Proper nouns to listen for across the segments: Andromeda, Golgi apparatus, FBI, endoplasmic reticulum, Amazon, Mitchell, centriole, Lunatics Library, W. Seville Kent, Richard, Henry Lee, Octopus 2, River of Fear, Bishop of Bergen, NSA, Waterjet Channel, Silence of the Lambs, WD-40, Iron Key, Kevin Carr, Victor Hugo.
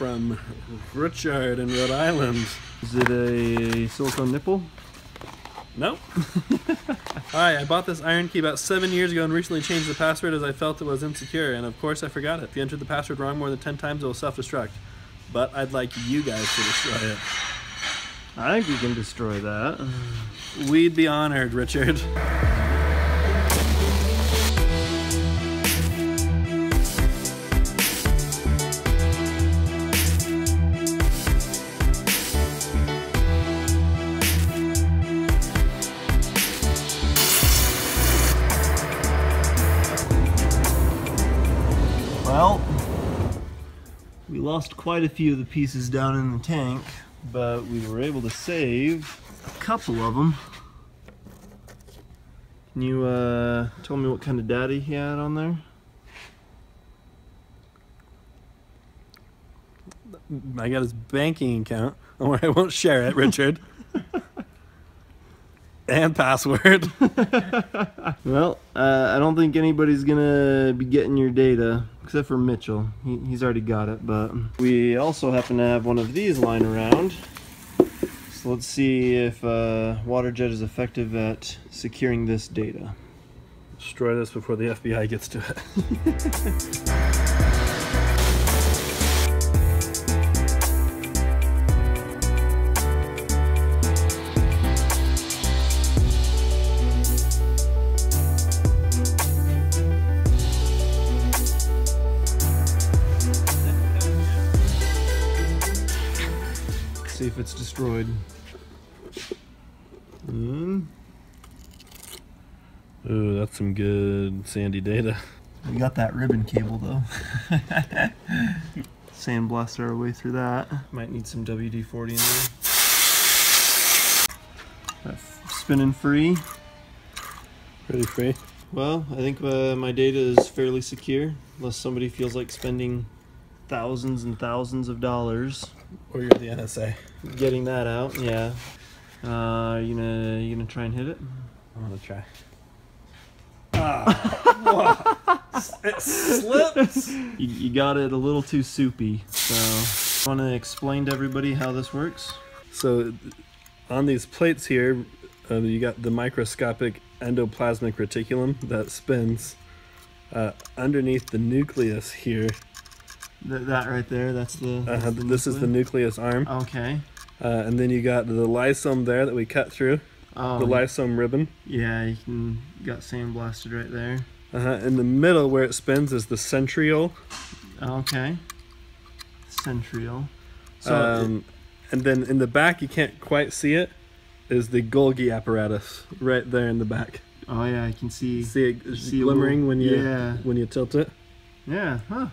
from Richard in Rhode Island. Is it a silicone nipple? No. Alright, I bought this Iron Key about 7 years ago and recently changed the password as I felt it was insecure, and of course I forgot it. If you entered the password wrong more than 10 times, it will self-destruct. But I'd like you guys to destroy it. I think we can destroy that. We'd be honored, Richard. Well, we lost quite a few of the pieces down in the tank, but we were able to save a couple of them. Can you tell me what kind of daddy he had on there? I got his banking account. Oh, I won't share it, Richard. And password. Well, I don't think anybody's gonna be getting your data except for Mitchell. He's already got it, but we also happen to have one of these lying around. So let's see if Waterjet is effective at securing this data. Destroy this before the FBI gets to it. See if it's destroyed. Ooh, that's some good sandy data. We got that ribbon cable though. Sandblast our way through that. Might need some WD-40 in there. That's spinning free. Pretty free. Well, I think my data is fairly secure, unless somebody feels like spending thousands and thousands of dollars. Or you're the NSA. Getting that out, yeah. You gonna try and hit it? I'm gonna try. Ah, it slips. You got it a little too soupy. So, want to explain to everybody how this works? So, on these plates here, you got the microscopic endoplasmic reticulum that spins underneath the nucleus here. That right there, that's the this is the nucleus arm. Okay. And then you got the lysome there that we cut through. Oh, the lysome ribbon. Yeah, got sandblasted right there. In the middle where it spins is the centriole. Okay. Centriole. So and then in the back, you can't quite see it, is the Golgi apparatus right there in the back. Oh yeah, I can see. See it glimmering when you tilt it. Yeah. Huh.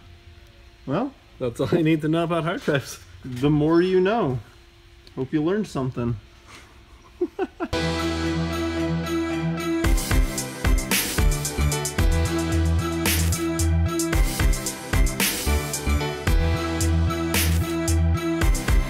Well, that's all you need to know about hard drives. The more you know. Hope you learned something.